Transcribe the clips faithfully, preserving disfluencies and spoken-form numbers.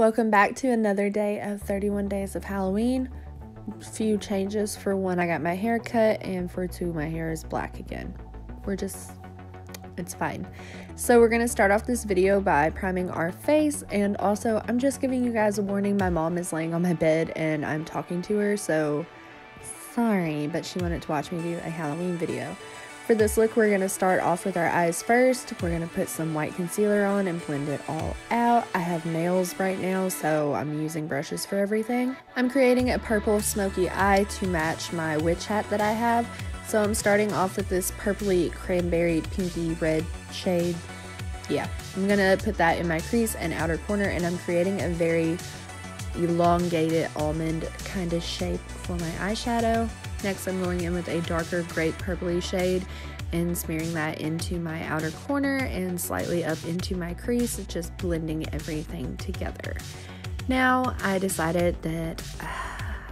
Welcome back to another day of thirty-one days of Halloween. Few changes. For one, I got my hair cut, and for two, my hair is black again. We're just, it's fine. So we're gonna start off this video by priming our face, and also I'm just giving you guys a warning. My mom is laying on my bed and I'm talking to her, so sorry, but she wanted to watch me do a Halloween video. For this look, we're going to start off with our eyes first. We're going to put some white concealer on and blend it all out. I have nails right now, so I'm using brushes for everything. I'm creating a purple smoky eye to match my witch hat that I have. So I'm starting off with this purpley cranberry pinky red shade. Yeah, I'm going to put that in my crease and outer corner, and I'm creating a very elongated almond kind of shape for my eyeshadow. Next, I'm going in with a darker grape purpley shade and smearing that into my outer corner and slightly up into my crease, just blending everything together. Now, I decided that uh,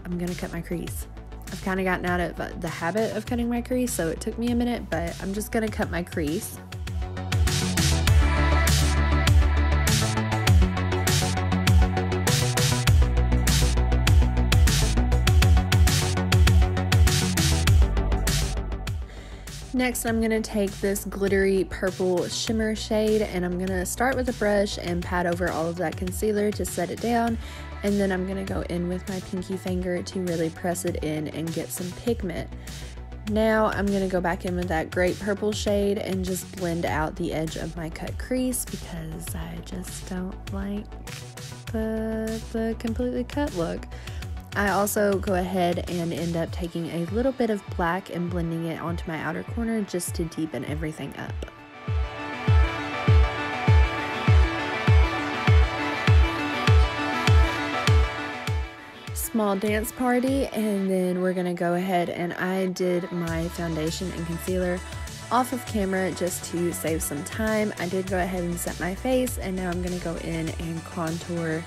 I'm gonna cut my crease. I've kind of gotten out of the habit of cutting my crease, so it took me a minute, but I'm just gonna cut my crease. Next, I'm going to take this glittery purple shimmer shade, and I'm going to start with a brush and pat over all of that concealer to set it down, and then I'm going to go in with my pinky finger to really press it in and get some pigment. Now I'm going to go back in with that great purple shade and just blend out the edge of my cut crease, because I just don't like the, the completely cut look. I also go ahead and end up taking a little bit of black and blending it onto my outer corner just to deepen everything up. Small dance party, and then we're gonna go ahead, and I did my foundation and concealer off of camera just to save some time. I did go ahead and set my face, and now I'm gonna go in and contour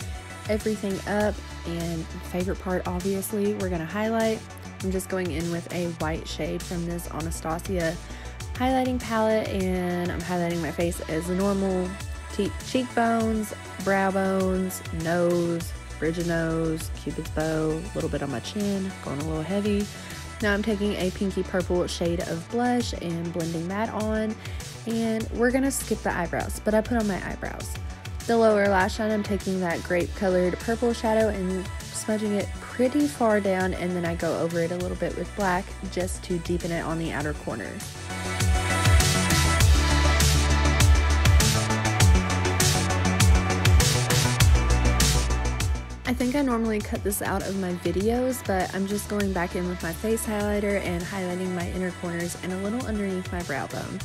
everything up, and favorite part, obviously, we're gonna highlight. I'm just going in with a white shade from this Anastasia highlighting palette, and I'm highlighting my face as normal: cheekbones, brow bones, nose, bridge of nose, cupid's bow, a little bit on my chin, going a little heavy. Now I'm taking a pinky purple shade of blush and blending that on, and we're gonna skip the eyebrows, but I put on my eyebrows. The lower lash line, I'm taking that grape colored purple shadow and smudging it pretty far down, and then I go over it a little bit with black just to deepen it on the outer corner. I think I normally cut this out of my videos, but I'm just going back in with my face highlighter and highlighting my inner corners and a little underneath my brow bone.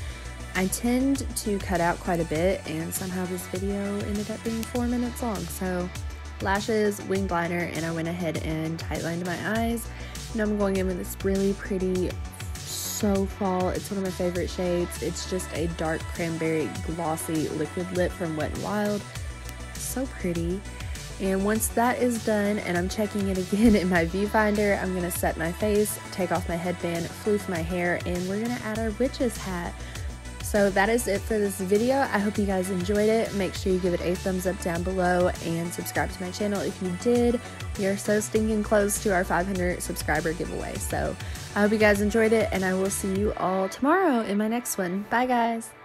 I tend to cut out quite a bit, and somehow this video ended up being four minutes long. So lashes, winged liner, and I went ahead and tightlined my eyes. Now I'm going in with this really pretty So Fall. It's one of my favorite shades. It's just a dark cranberry glossy liquid lip from Wet n Wild. So pretty. And once that is done, and I'm checking it again in my viewfinder, I'm gonna set my face, take off my headband, floof my hair, and we're gonna add our witch's hat. So that is it for this video. I hope you guys enjoyed it. Make sure you give it a thumbs up down below and subscribe to my channel if you did. We are so stinking close to our five hundred subscriber giveaway. So I hope you guys enjoyed it, and I will see you all tomorrow in my next one. Bye guys.